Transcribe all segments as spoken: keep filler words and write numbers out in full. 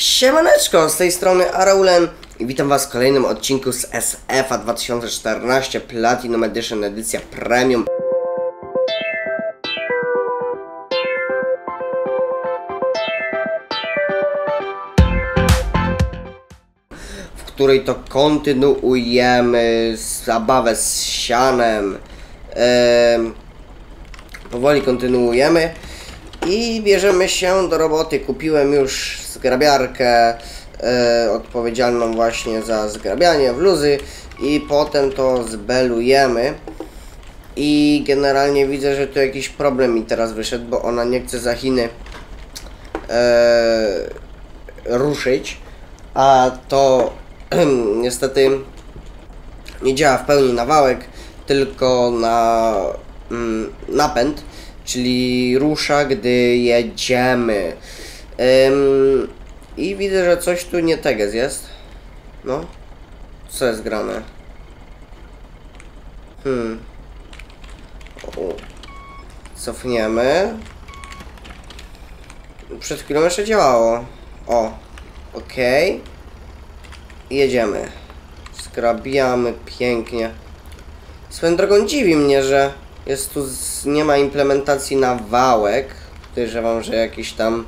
Siemaneczko, z tej strony Araulen i witam was w kolejnym odcinku z S F-a dwa tysiące czternaście Platinum Edition, edycja premium. W której to kontynuujemy zabawę z sianem. Ehm, powoli kontynuujemy. I bierzemy się do roboty. Kupiłem już zgrabiarkę yy, odpowiedzialną właśnie za zgrabianie w luzy i potem to zbelujemy. I generalnie widzę, że tu jakiś problem mi teraz wyszedł, bo ona nie chce za Chiny yy, ruszyć, a to niestety nie działa w pełni na wałek, tylko na mm, napęd. Czyli rusza, gdy jedziemy. Ym, I widzę, że coś tu nie tego jest. No. Co jest grane? Hmm. O. Cofniemy. Przed chwilą jeszcze działało. O. Ok. Jedziemy. Skrabiamy pięknie. Swoją drogą dziwi mnie, że jest tu, z, nie ma implementacji na wałek. Podejrzewam, że jakiś tam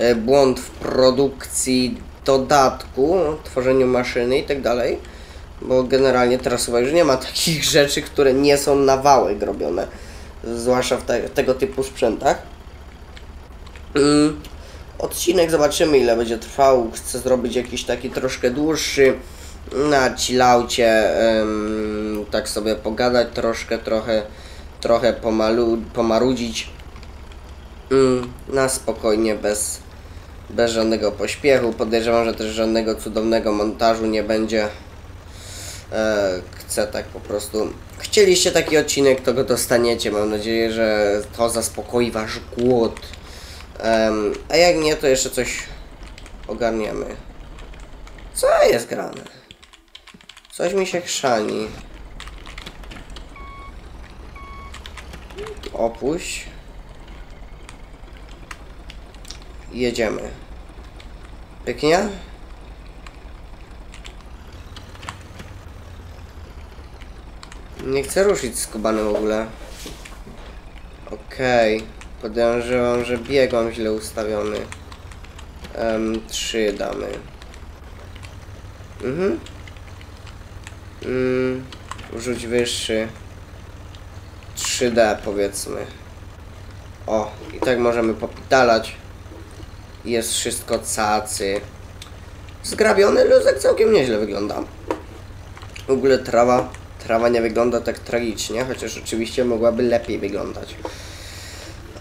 y, błąd w produkcji dodatku, tworzeniu maszyny i tak dalej. Bo generalnie teraz chyba już nie ma takich rzeczy, które nie są na wałek robione. Zwłaszcza w te, tego typu sprzętach. Yy. Odcinek zobaczymy, ile będzie trwał. Chcę zrobić jakiś taki troszkę dłuższy. Na chillaucie, ym, tak sobie pogadać troszkę, trochę, trochę pomalu, pomarudzić ym, na spokojnie, bez, bez żadnego pośpiechu. Podejrzewam, że też żadnego cudownego montażu nie będzie. E, chcę tak po prostu. Chcieliście taki odcinek, to go dostaniecie. Mam nadzieję, że to zaspokoi wasz głód. Ym, a jak nie, to jeszcze coś ogarniemy. Co jest grane? Coś mi się chrzani. Opuść. Jedziemy. Pięknie? Nie chcę ruszyć z Kubany w ogóle. Okej. Okay. Podejrzewam, że bieg mam źle ustawiony. Um, trzy damy. Mhm. Mm, rzuć wyższy trzy D powiedzmy. O, i tak możemy popitalać. Jest wszystko cacy. Zgrabiony luzek całkiem nieźle wygląda. W ogóle trawa Trawa nie wygląda tak tragicznie, chociaż oczywiście mogłaby lepiej wyglądać.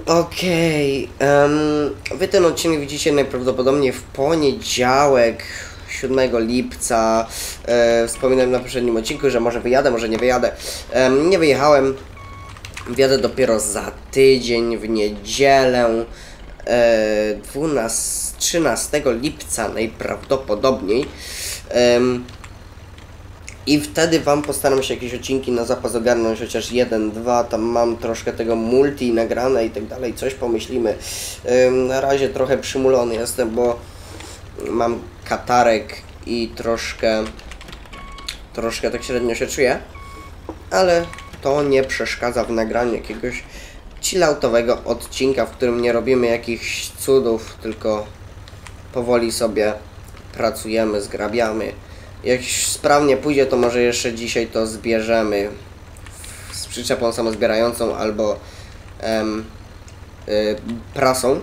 Okej, okay, um, wy ten odcinek widzicie najprawdopodobniej w poniedziałek, siódmego lipca. E, wspominałem na poprzednim odcinku, że może wyjadę, może nie wyjadę. E, nie wyjechałem. Wjadę dopiero za tydzień, w niedzielę. E, trzynastego lipca najprawdopodobniej. E, I wtedy wam postaram się jakieś odcinki na zapas ogarnąć, chociaż jeden, dwa, tam mam troszkę tego multi nagrane i tak dalej. Coś pomyślimy. E, na razie trochę przymulony jestem, bo mam katarek i troszkę troszkę tak średnio się czuję, ale to nie przeszkadza w nagraniu jakiegoś chilloutowego odcinka, w którym nie robimy jakichś cudów, tylko powoli sobie pracujemy, zgrabiamy. Jak sprawnie pójdzie, to może jeszcze dzisiaj to zbierzemy z przyczepą samozbierającą albo em, y, prasą.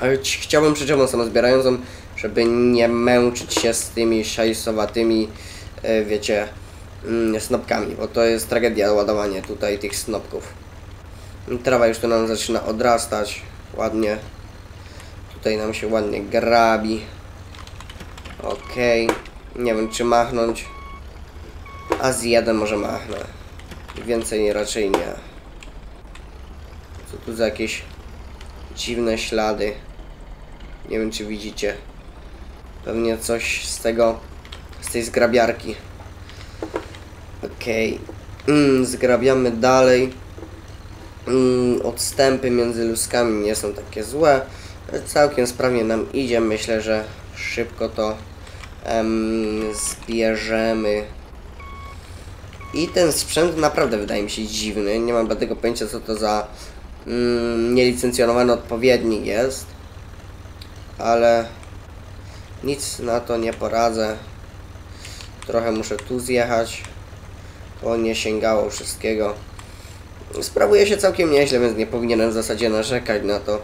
Ale chciałbym przyczepą samozbierającą, żeby nie męczyć się z tymi szajsowatymi, wiecie, snopkami, bo to jest tragedia, ładowanie tutaj tych snopków. Trawa już tu nam zaczyna odrastać, ładnie. Tutaj nam się ładnie grabi. Okej, okay. Nie wiem, czy machnąć. A z jeden może machnę. Więcej raczej nie. Co tu za jakieś dziwne ślady? Nie wiem, czy widzicie. Pewnie coś z tego, z tej zgrabiarki. Okej. Okay. Mm, zgrabiamy dalej. Mm, odstępy między luskami nie są takie złe. Całkiem sprawnie nam idzie. Myślę, że szybko to em, zbierzemy. I ten sprzęt naprawdę wydaje mi się dziwny. Nie mam żadnego pojęcia, co to za mm, nielicencjonowany odpowiednik jest. Ale nic na to nie poradzę. Trochę muszę tu zjechać. To nie sięgało wszystkiego. Sprawuje się całkiem nieźle, więc nie powinienem w zasadzie narzekać na to.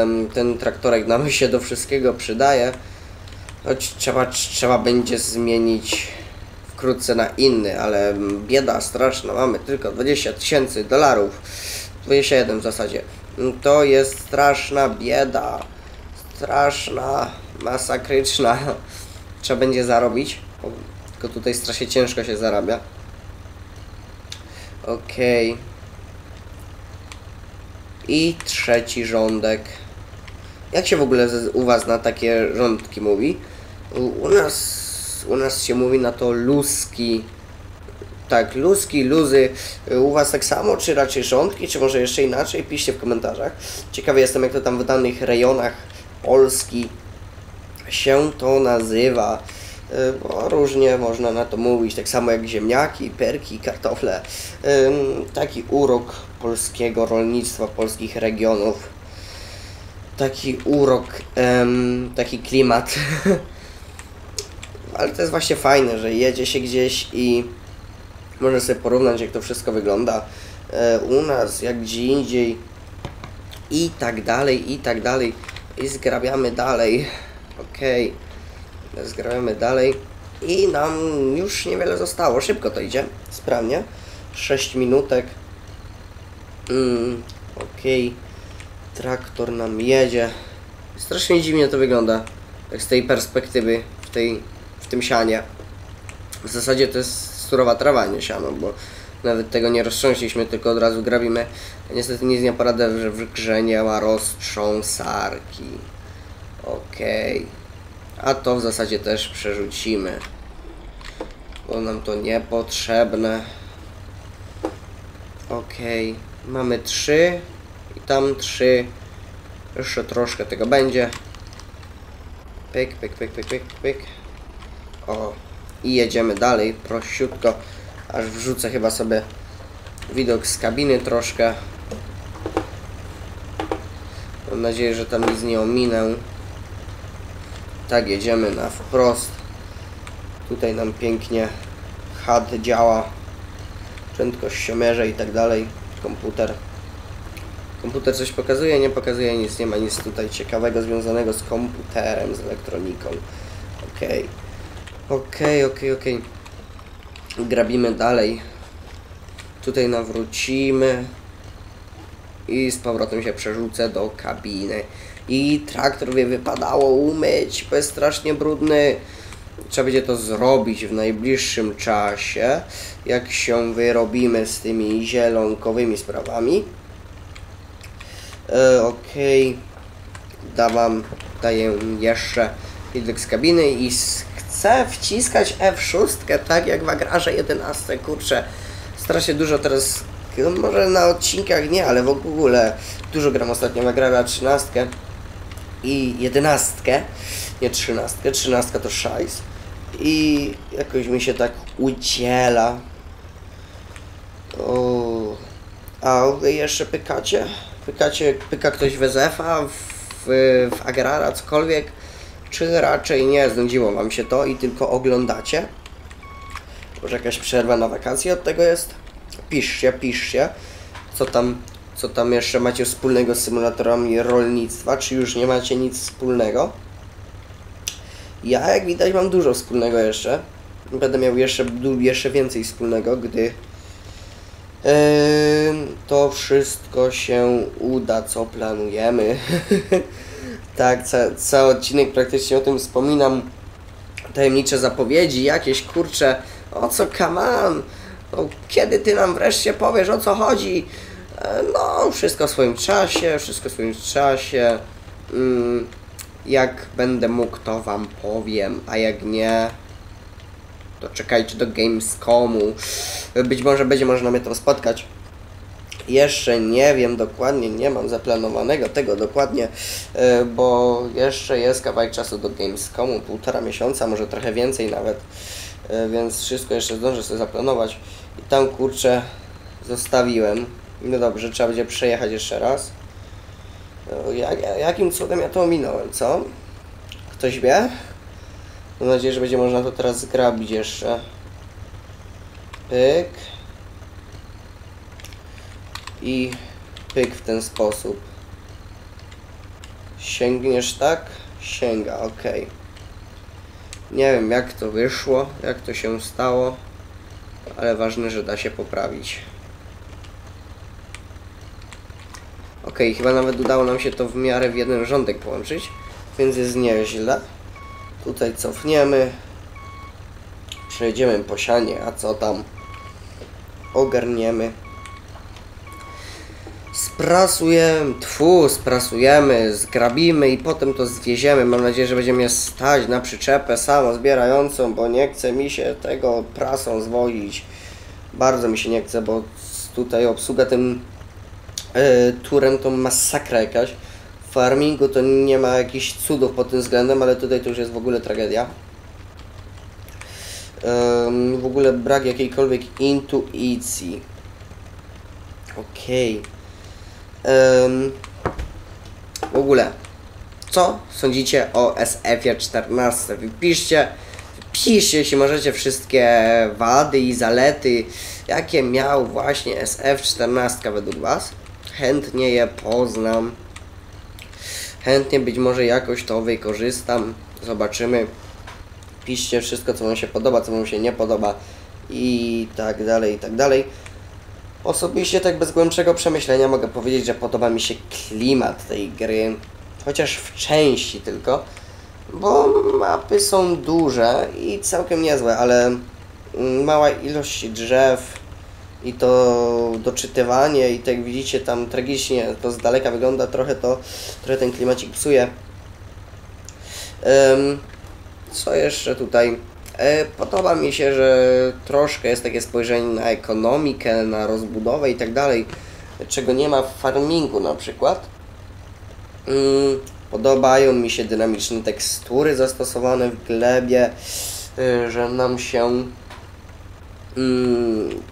Um, ten traktorek nam się do wszystkiego przydaje. Choć trzeba, trzeba będzie zmienić wkrótce na inny, ale bieda straszna. Mamy tylko dwadzieścia tysięcy dolarów. dwadzieścia jeden w zasadzie. To jest straszna bieda. Straszna, masakryczna. Trzeba będzie zarobić. Tylko tutaj strasznie ciężko się zarabia. Okej. Okay. I trzeci rządek. Jak się w ogóle u was na takie rządki mówi? U nas, u nas się mówi na to luski. Tak, luski, luzy. U was tak samo, czy raczej rządki, czy może jeszcze inaczej? Piszcie w komentarzach. Ciekawy jestem, jak to tam w danych rejonach Polski się to nazywa. Bo różnie można na to mówić, tak samo jak ziemniaki, perki, kartofle. Taki urok polskiego rolnictwa, polskich regionów. Taki urok, taki klimat. Ale to jest właśnie fajne, że jedzie się gdzieś i można sobie porównać, jak to wszystko wygląda u nas, jak gdzie indziej i tak dalej, i tak dalej. I zgrabiamy dalej. Okej. Okay. Zgrajemy dalej i nam już niewiele zostało. Szybko to idzie, sprawnie. sześć minutek. Mm, Okej. Okay. Traktor nam jedzie. Strasznie dziwnie to wygląda. Tak z tej perspektywy, w, tej, w tym sianie. W zasadzie to jest surowa trawa, nie siano, bo nawet tego nie roztrząśliśmy, tylko od razu grabimy. Niestety nic nie poradzę, że w grze nie ma roztrząsarki. Okej. Okay. A to w zasadzie też przerzucimy, bo nam to niepotrzebne. Okej, okay. Mamy trzy i tam trzy. Jeszcze troszkę tego będzie. Pyk, pyk, pyk, pyk, pyk, pyk. O, i jedziemy dalej prościutko. Aż wrzucę chyba sobie widok z kabiny troszkę. Mam nadzieję, że tam nic nie ominę. Tak, jedziemy na wprost. Tutaj nam pięknie H U D działa. Prędkość siomierze i tak dalej. Komputer. Komputer coś pokazuje, nie pokazuje nic. Nie ma nic tutaj ciekawego związanego z komputerem, z elektroniką. Okej. Okej, okej, okej. Grabimy dalej. Tutaj nawrócimy. I z powrotem się przerzucę do kabiny. I traktor by wypadało umyć, bo jest strasznie brudny. Trzeba będzie to zrobić w najbliższym czasie, jak się wyrobimy z tymi zielonkowymi sprawami. E, Okej, okay. Wam daję jeszcze widok z kabiny i chcę wciskać F sześć, tak jak w Agrarze jedenaście, kurczę, strasznie dużo teraz. No może na odcinkach nie, ale w ogóle dużo gram ostatnio w Agrara trzynastkę i jedenastkę, nie trzynastkę, trzynastka to szajs i jakoś mi się tak udziela. O, a jeszcze pykacie? Pykacie, pyka ktoś w S F-a, w, w Agrara, cokolwiek, czy raczej nie, znudziło wam się to i tylko oglądacie? Może jakaś przerwa na wakacje od tego jest? Piszcie, piszcie, co tam, co tam jeszcze macie wspólnego z symulatorami rolnictwa, czy już nie macie nic wspólnego. Ja, jak widać, mam dużo wspólnego jeszcze. Będę miał jeszcze, jeszcze więcej wspólnego, gdy yy, to wszystko się uda, co planujemy. Tak, ca, cały odcinek praktycznie o tym wspominam. Tajemnicze zapowiedzi, jakieś, kurcze, o co, come on? No, kiedy ty nam wreszcie powiesz, o co chodzi? No, wszystko w swoim czasie, wszystko w swoim czasie. Jak będę mógł, to wam powiem, a jak nie, to czekajcie do Gamescomu. Być może będzie można mnie tam spotkać. Jeszcze nie wiem dokładnie, nie mam zaplanowanego tego dokładnie, bo jeszcze jest kawałek czasu do Gamescomu, półtora miesiąca, może trochę więcej nawet, więc wszystko jeszcze zdążę sobie zaplanować. I tam, kurczę, zostawiłem. No dobrze, trzeba będzie przejechać jeszcze raz. Jakim cudem ja to ominąłem, co? Ktoś wie? Mam nadzieję, że będzie można to teraz zgrabić jeszcze. Pyk. I pyk w ten sposób. Sięgniesz tak? Sięga, ok. Nie wiem jak to wyszło, jak to się stało, ale ważne, że da się poprawić. Ok, chyba nawet udało nam się to w miarę w jeden rządek połączyć, więc jest nieźle. Tutaj cofniemy. Przejdziemy po sianie, a co tam? Ogarniemy. Sprasujemy, tfu, sprasujemy, zgrabimy i potem to zwieziemy. Mam nadzieję, że będzie mnie stać na przyczepę samozbierającą, bo nie chce mi się tego prasą zwozić. Bardzo mi się nie chce, bo tutaj obsługa tym yy, turem to masakra jakaś. W farmingu to nie ma jakichś cudów pod tym względem, ale tutaj to już jest w ogóle tragedia. Yy, w ogóle brak jakiejkolwiek intuicji. Okej. Okay. Um, w ogóle co sądzicie o S F-ie czternaście? Wypiszcie, piszcie, jeśli możecie, wszystkie wady i zalety, jakie miał właśnie S F czternaście według was. Chętnie je poznam, chętnie być może jakoś to wykorzystam, zobaczymy. Piszcie wszystko, co wam się podoba, co wam się nie podoba i tak dalej, i tak dalej. Osobiście, tak bez głębszego przemyślenia, mogę powiedzieć, że podoba mi się klimat tej gry, chociaż w części tylko, bo mapy są duże i całkiem niezłe, ale mała ilość drzew i to doczytywanie i tak jak widzicie tam tragicznie to z daleka wygląda, trochę to, trochę ten klimacik psuje. Um, co jeszcze tutaj? Podoba mi się, że troszkę jest takie spojrzenie na ekonomikę, na rozbudowę i tak dalej, czego nie ma w farmingu na przykład. Podobają mi się dynamiczne tekstury zastosowane w glebie, że nam się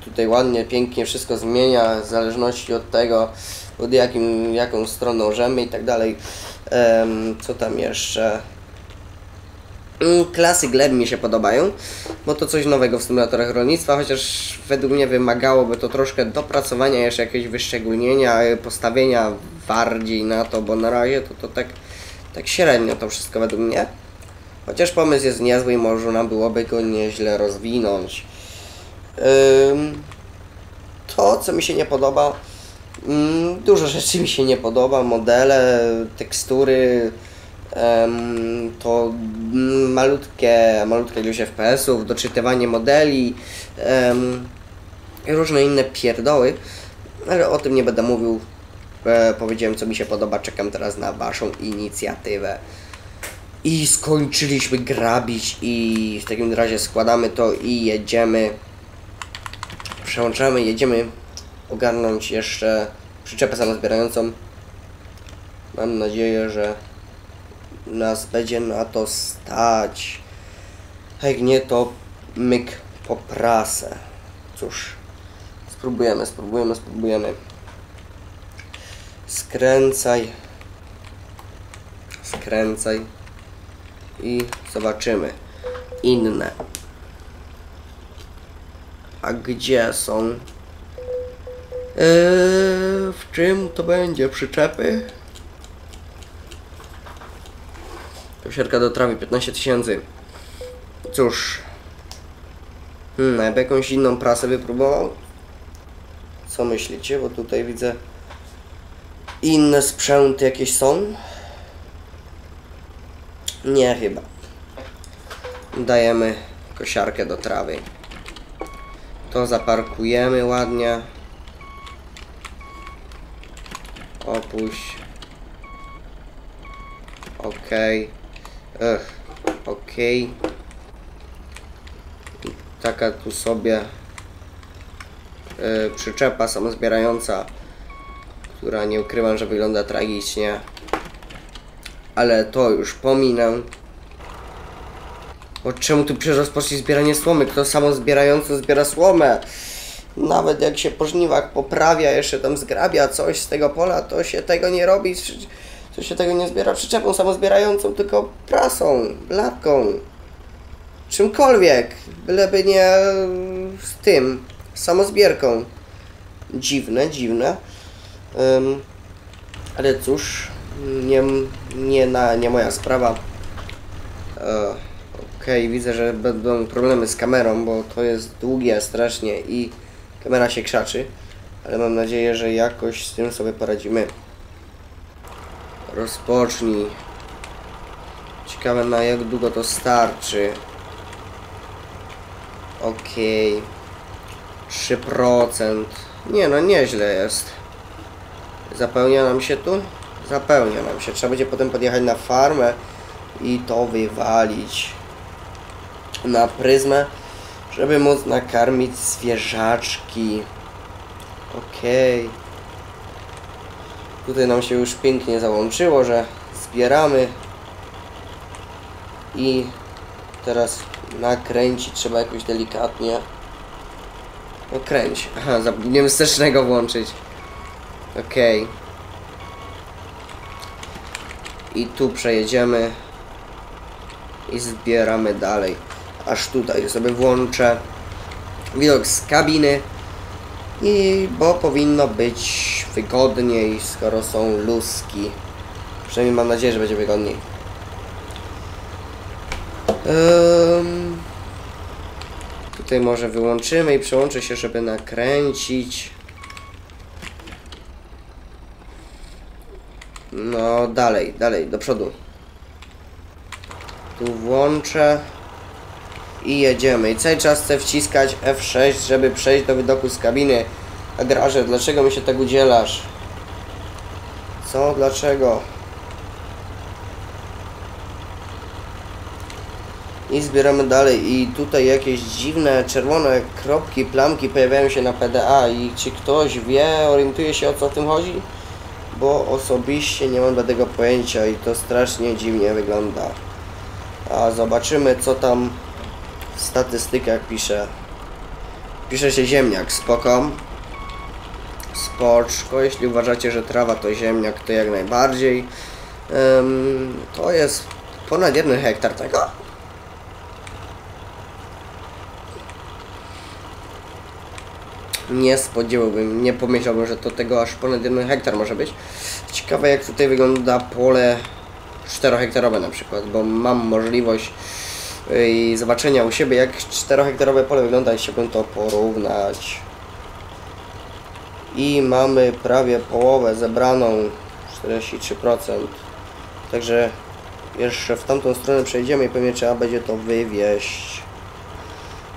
tutaj ładnie, pięknie wszystko zmienia w zależności od tego, od jakim, jaką stroną rzemy i tak dalej. Co tam jeszcze? Klasy gleb mi się podobają, bo to coś nowego w symulatorach rolnictwa, chociaż według mnie wymagałoby to troszkę dopracowania, jeszcze jakiegoś wyszczególnienia, postawienia bardziej na to, bo na razie to, to tak, tak średnio to wszystko według mnie. Chociaż pomysł jest niezły i można byłoby go nieźle rozwinąć. To, co mi się nie podoba, dużo rzeczy mi się nie podoba, modele, tekstury, to malutkie, malutkie ilość F P S ów, doczytywanie modeli um, i różne inne pierdoły, ale o tym nie będę mówił. E, powiedziałem, co mi się podoba, czekam teraz na waszą inicjatywę. I skończyliśmy grabić i w takim razie składamy to i jedziemy, przełączamy, jedziemy ogarnąć jeszcze przyczepę samozbierającą. Mam nadzieję, że nas będzie na to stać. Jak nie, to myk po prasę. Cóż, spróbujemy, spróbujemy, spróbujemy. Skręcaj. Skręcaj. I zobaczymy. Inne. A gdzie są? Yy, w czym to będzie? Przyczepy? Siarka do trawy, piętnaście tysięcy. Cóż. Hmm, jakby jakąś inną prasę wypróbował? Co myślicie? Bo tutaj widzę inne sprzęty jakieś są? Nie, chyba. Dajemy kosiarkę do trawy. To zaparkujemy ładnie. Opuść. Okej, okay. Okej, okay. Taka tu sobie yy, przyczepa samozbierająca która nie ukrywam, że wygląda tragicznie, ale to już pominę. O, czemu tu przerozpocznij zbieranie słomy? Kto samo zbierający zbiera słomę? Nawet jak się po żniwach poprawia, jeszcze tam zgrabia coś z tego pola, to się tego nie robi, to się tego nie zbiera przyczepą samozbierającą, tylko prasą, blatką, czymkolwiek, byleby nie z tym, samozbierką. Dziwne, dziwne. Um, ale cóż, nie, nie, na, nie moja sprawa. E, Okej, okay, widzę, że będą problemy z kamerą, bo to jest długie strasznie i kamera się krzaczy, ale mam nadzieję, że jakoś z tym sobie poradzimy. Rozpocznij. Ciekawe, na jak długo to starczy. Okej. Okay. trzy procent. Nie no, nieźle jest. Zapełnia nam się tu? Zapełnia nam się. Trzeba będzie potem podjechać na farmę i to wywalić na pryzmę, żeby móc nakarmić zwierzaczki. Okej. Okay. Tutaj nam się już pięknie załączyło, że zbieramy i teraz nakręcić trzeba jakoś delikatnie. No kręć. Aha, zapomniałem wstecznego włączyć. Okej. Okay. I tu przejedziemy i zbieramy dalej. Aż tutaj sobie włączę widok z kabiny, i bo powinno być wygodniej, skoro są luski. Przynajmniej mam nadzieję, że będzie wygodniej. Um, tutaj może wyłączymy i przełączę się, żeby nakręcić. No dalej, dalej, do przodu. Tu włączę i jedziemy. I cały czas chcę wciskać F sześć, żeby przejść do widoku z kabiny. Agrarze, dlaczego mi się tak udzielasz? Co? Dlaczego? I zbieramy dalej. I tutaj jakieś dziwne, czerwone kropki, plamki pojawiają się na P D A. I czy ktoś wie, orientuje się, o co w tym chodzi? Bo osobiście nie mam do tego pojęcia i to strasznie dziwnie wygląda. A zobaczymy, co tam w statystykach pisze. Pisze się ziemniak, spoko. Spoczko, jeśli uważacie, że trawa to ziemniak, to jak najbardziej. Um, to jest ponad jeden hektar tego. Nie spodziewałbym, nie pomyślałbym, że to tego aż ponad jeden hektar może być. Ciekawe, jak tutaj wygląda pole czterohektarowe na przykład, bo mam możliwość i zobaczenia u siebie, jak czterohektarowe pole wygląda, i chciałbym to porównać. I mamy prawie połowę zebraną, czterdzieści trzy procent. Także jeszcze w tamtą stronę przejdziemy i pewnie trzeba będzie to wywieźć.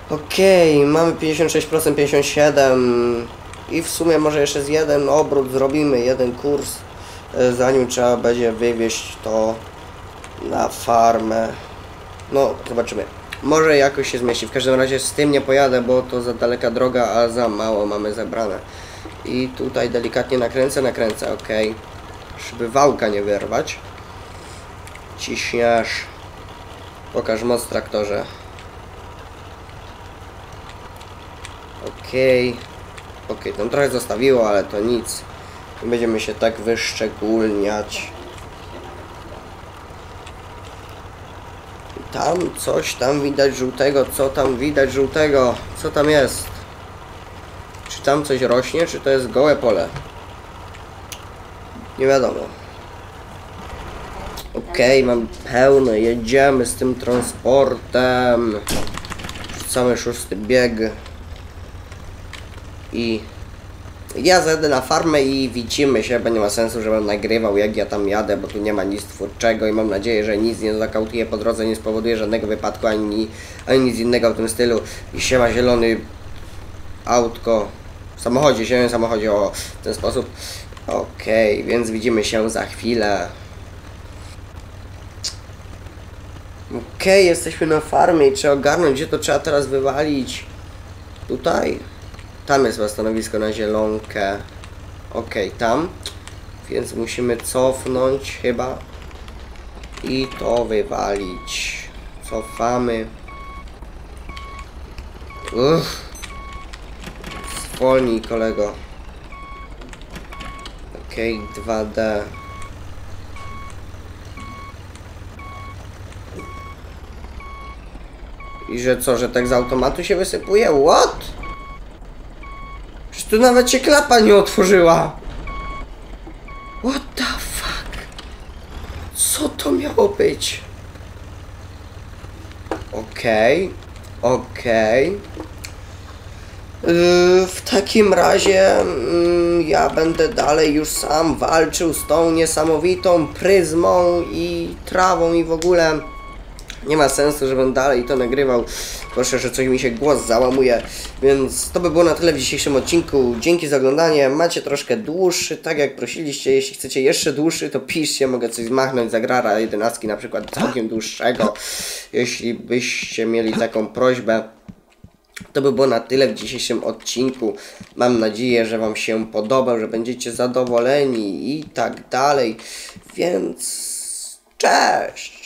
Okej, okay, mamy pięćdziesiąt sześć procent, pięćdziesiąt siedem procent i w sumie może jeszcze z jeden obrót zrobimy, jeden kurs, zanim trzeba będzie wywieźć to na farmę. No, zobaczymy. Może jakoś się zmieści. W każdym razie z tym nie pojadę, bo to za daleka droga, a za mało mamy zebrane. I tutaj delikatnie nakręcę, nakręcę, ok. Żeby wałka nie wyrwać. Ciśniesz. Pokaż moc traktorze. Okej. Okej, tam trochę zostawiło, ale to nic. Nie będziemy się tak wyszczególniać. Tam coś tam widać żółtego, co tam widać żółtego, co tam jest? Czy tam coś rośnie, czy to jest gołe pole? Nie wiadomo. Okej, okay, mam pełne, jedziemy z tym transportem. Rzucamy szósty bieg. I ja zjadę na farmę i widzimy się, bo nie ma sensu, żebym nagrywał, jak ja tam jadę, bo tu nie ma nic twórczego i mam nadzieję, że nic nie zakautuje po drodze, nie spowoduje żadnego wypadku, ani, ani nic innego w tym stylu. I siema zielony autko w samochodzie, zielonym samochodzie, o, w ten sposób. Okej, okay, więc widzimy się za chwilę. Okej, okay, jesteśmy na farmie i trzeba ogarnąć, gdzie to trzeba teraz wywalić. Tutaj. Tam jest stanowisko na zielonkę. Okej, okay, tam. Więc musimy cofnąć chyba i to wywalić. Cofamy. Uff. Zwolnij, kolego. Okej, okay, dwa D. I że co, że tak z automatu się wysypuje? What? Przecież tu nawet się klapa nie otworzyła. What the fuck? Co to miało być? Okej, okay, okej. Okay. Yy, w takim razie yy, ja będę dalej już sam walczył z tą niesamowitą pryzmą i trawą i w ogóle. Nie ma sensu, żebym dalej to nagrywał. Proszę, że coś mi się głos załamuje. Więc to by było na tyle w dzisiejszym odcinku. Dzięki za oglądanie. Macie troszkę dłuższy, tak jak prosiliście. Jeśli chcecie jeszcze dłuższy, to piszcie. Mogę coś zmachnąć z Agrara jedenastki na przykład, całkiem dłuższego. Jeśli byście mieli taką prośbę. To by było na tyle w dzisiejszym odcinku. Mam nadzieję, że wam się podobał, że będziecie zadowoleni i tak dalej. Więc cześć!